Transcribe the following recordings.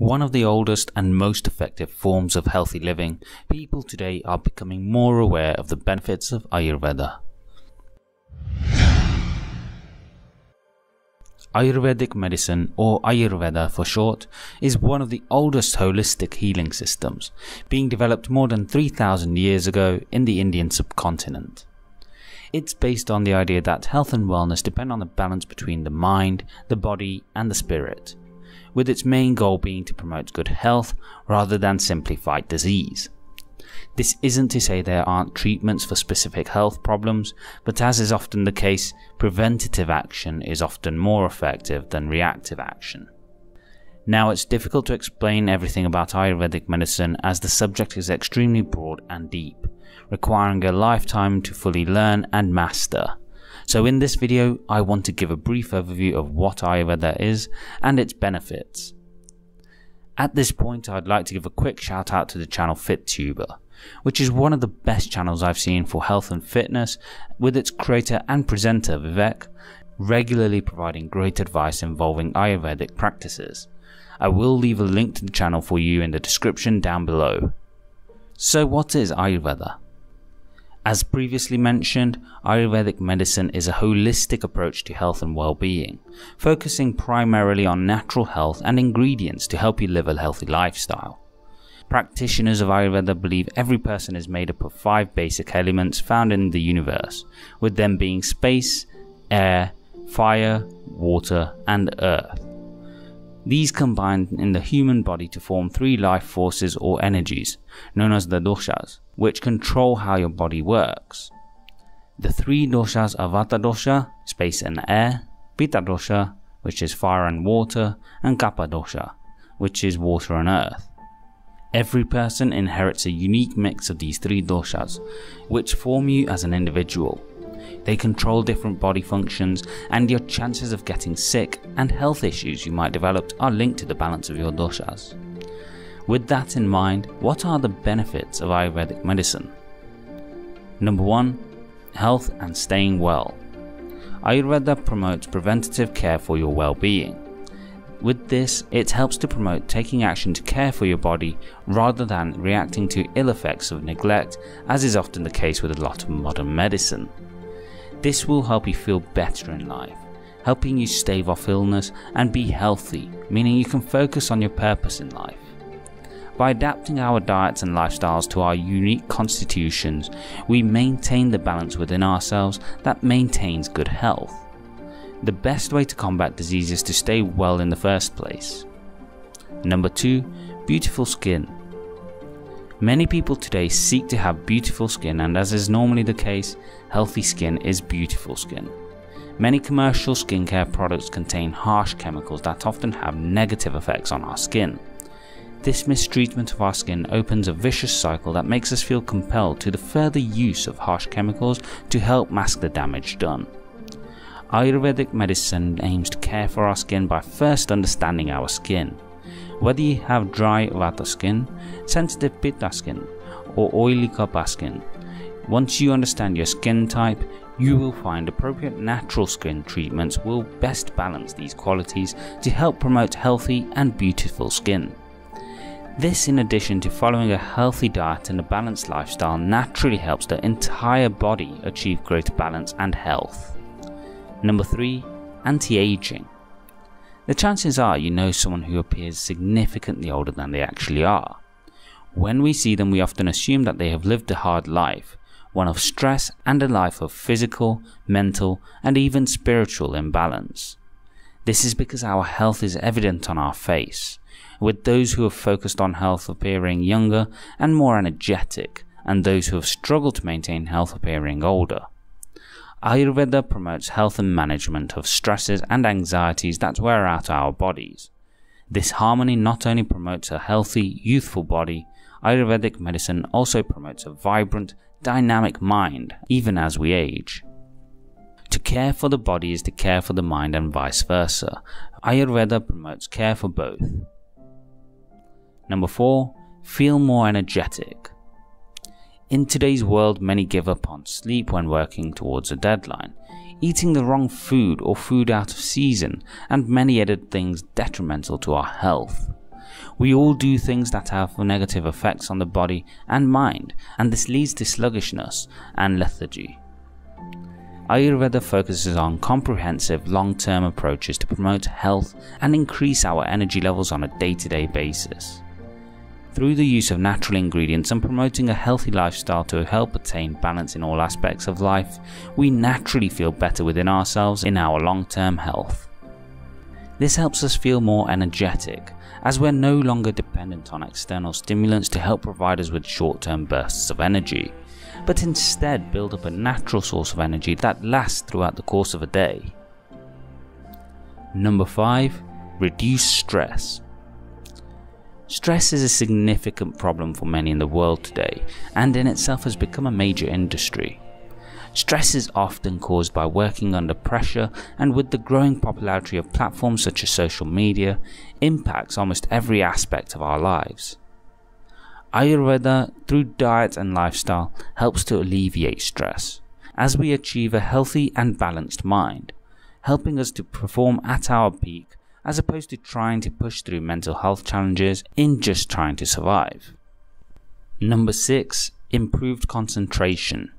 One of the oldest and most effective forms of healthy living, people today are becoming more aware of the benefits of Ayurveda. Ayurvedic medicine, or Ayurveda for short, is one of the oldest holistic healing systems, being developed more than 3,000 years ago in the Indian subcontinent. It's based on the idea that health and wellness depend on the balance between the mind, the body, and the spirit, with its main goal being to promote good health rather than simply fight disease. This isn't to say there aren't treatments for specific health problems, but as is often the case, preventative action is often more effective than reactive action. Now, it's difficult to explain everything about Ayurvedic medicine as the subject is extremely broad and deep, requiring a lifetime to fully learn and master. So in this video, I want to give a brief overview of what Ayurveda is and its benefits. At this point, I'd like to give a quick shout out to the channel FitTuber, which is one of the best channels I've seen for health and fitness, with its creator and presenter Vivek regularly providing great advice involving Ayurvedic practices. I will leave a link to the channel for you in the description down below. So what is Ayurveda? As previously mentioned, Ayurvedic medicine is a holistic approach to health and well-being, focusing primarily on natural health and ingredients to help you live a healthy lifestyle. Practitioners of Ayurveda believe every person is made up of 5 basic elements found in the universe, with them being space, air, fire, water, and earth. These combine in the human body to form 3 life forces or energies, known as the doshas, which control how your body works. The 3 doshas are Vata dosha, space and air, Pitta dosha, which is fire and water, and Kapha dosha, which is water and earth. Every person inherits a unique mix of these 3 doshas, which form you as an individual. They control different body functions, and your chances of getting sick and health issues you might develop are linked to the balance of your doshas. With that in mind, what are the benefits of Ayurvedic medicine? Number 1. Health and staying well. Ayurveda promotes preventative care for your well-being. With this, it helps to promote taking action to care for your body rather than reacting to ill effects of neglect, as is often the case with a lot of modern medicine. This will help you feel better in life, helping you stave off illness and be healthy, meaning you can focus on your purpose in life. By adapting our diets and lifestyles to our unique constitutions, we maintain the balance within ourselves that maintains good health. The best way to combat disease is to stay well in the first place. Number 2, beautiful skin. Many people today seek to have beautiful skin, and as is normally the case, healthy skin is beautiful skin. Many commercial skincare products contain harsh chemicals that often have negative effects on our skin. This mistreatment of our skin opens a vicious cycle that makes us feel compelled to the further use of harsh chemicals to help mask the damage done. Ayurvedic medicine aims to care for our skin by first understanding our skin. Whether you have dry Vata skin, sensitive Pitta skin, or oily Kapha skin, once you understand your skin type, you will find appropriate natural skin treatments will best balance these qualities to help promote healthy and beautiful skin. This, in addition to following a healthy diet and a balanced lifestyle, naturally helps the entire body achieve greater balance and health. Number 3. Anti-aging. The chances are you know someone who appears significantly older than they actually are. When we see them, we often assume that they have lived a hard life, one of stress and a life of physical, mental, and even spiritual imbalance. This is because our health is evident on our face, with those who have focused on health appearing younger and more energetic, and those who have struggled to maintain health appearing older. Ayurveda promotes health and management of stresses and anxieties that wear out our bodies. This harmony not only promotes a healthy, youthful body, Ayurvedic medicine also promotes a vibrant, dynamic mind, even as we age. To care for the body is to care for the mind, and vice versa. Ayurveda promotes care for both. Number 4. Feel more energetic. In today's world, many give up on sleep when working towards a deadline, eating the wrong food or food out of season, and many other things detrimental to our health. We all do things that have negative effects on the body and mind, and this leads to sluggishness and lethargy. Ayurveda focuses on comprehensive long-term approaches to promote health and increase our energy levels on a day-to-day basis. Through the use of natural ingredients and promoting a healthy lifestyle to help attain balance in all aspects of life, we naturally feel better within ourselves in our long-term health. This helps us feel more energetic, as we're no longer dependent on external stimulants to help provide us with short-term bursts of energy, but instead build up a natural source of energy that lasts throughout the course of a day. Number 5. Reduce stress. Stress is a significant problem for many in the world today, and in itself has become a major industry. Stress is often caused by working under pressure, and with the growing popularity of platforms such as social media, impacts almost every aspect of our lives. Ayurveda, through diet and lifestyle, helps to alleviate stress, as we achieve a healthy and balanced mind, helping us to perform at our peak as opposed to trying to push through mental health challenges in just trying to survive. Number 6. Improved concentration.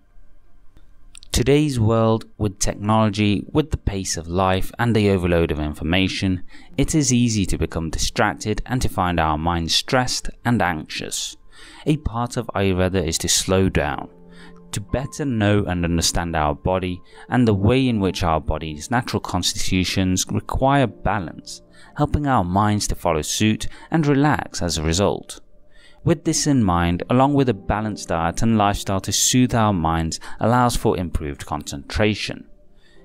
Today's world, with technology, with the pace of life and the overload of information, it is easy to become distracted and to find our minds stressed and anxious. A part of Ayurveda is to slow down, to better know and understand our body and the way in which our body's natural constitutions require balance, helping our minds to follow suit and relax as a result. With this in mind, along with a balanced diet and lifestyle to soothe our minds, allows for improved concentration.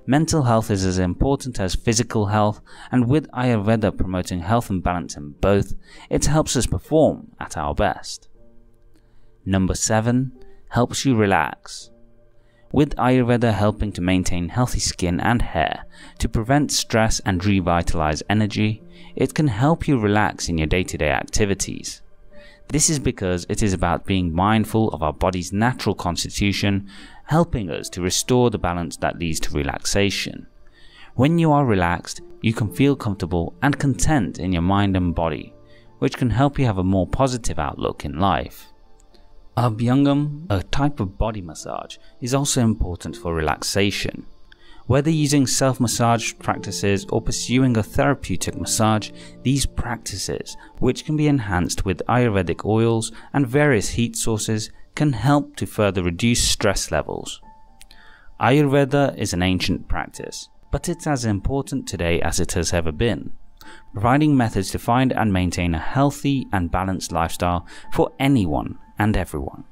Mental health is as important as physical health, and with Ayurveda promoting health and balance in both, it helps us perform at our best. Number 7. Helps you relax. With Ayurveda helping to maintain healthy skin and hair, to prevent stress and revitalize energy, it can help you relax in your day-to-day activities. This is because it is about being mindful of our body's natural constitution, helping us to restore the balance that leads to relaxation. When you are relaxed, you can feel comfortable and content in your mind and body, which can help you have a more positive outlook in life. Abhyanga, a type of body massage, is also important for relaxation. Whether using self-massage practices or pursuing a therapeutic massage, these practices, which can be enhanced with Ayurvedic oils and various heat sources, can help to further reduce stress levels. Ayurveda is an ancient practice, but it's as important today as it has ever been, providing methods to find and maintain a healthy and balanced lifestyle for anyone and everyone.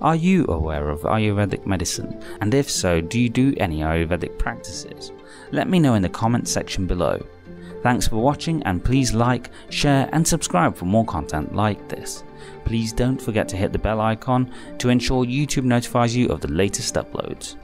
Are you aware of Ayurvedic medicine, and if so, do you do any Ayurvedic practices? Let me know in the comments section below. Thanks for watching, and please like, share and subscribe for more content like this. Please don't forget to hit the bell icon to ensure YouTube notifies you of the latest uploads.